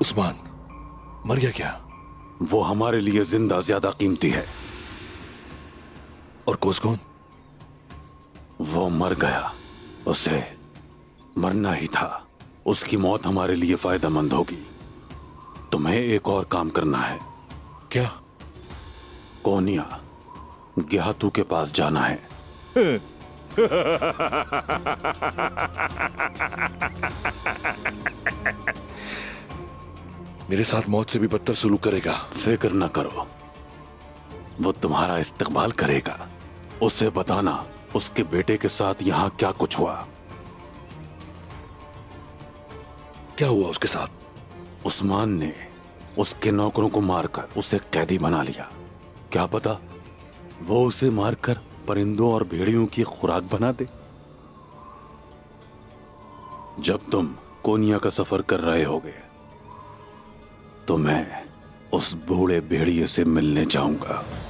उस्मान मर गया क्या? वो हमारे लिए जिंदा ज्यादा कीमती है। और कोस कौन? वो मर गया, उसे मरना ही था। उसकी मौत हमारे लिए फायदेमंद होगी। तुम्हें एक और काम करना है। क्या? कोनिया ग्यातू के पास जाना है। मेरे साथ मौत से भी बदतर सुलूक करेगा। फिक्र ना करो, वो तुम्हारा इस्तकबाल करेगा। उसे बताना उसके बेटे के साथ यहां क्या कुछ हुआ। क्या हुआ उसके साथ? उस्मान ने उसके नौकरों को मारकर उसे कैदी बना लिया। क्या पता वो उसे मारकर परिंदों और भेड़ियों की खुराक बना दे। जब तुम कोनिया का सफर कर रहे होगे तो मैं उस बूढ़े भेड़िए से मिलने जाऊंगा।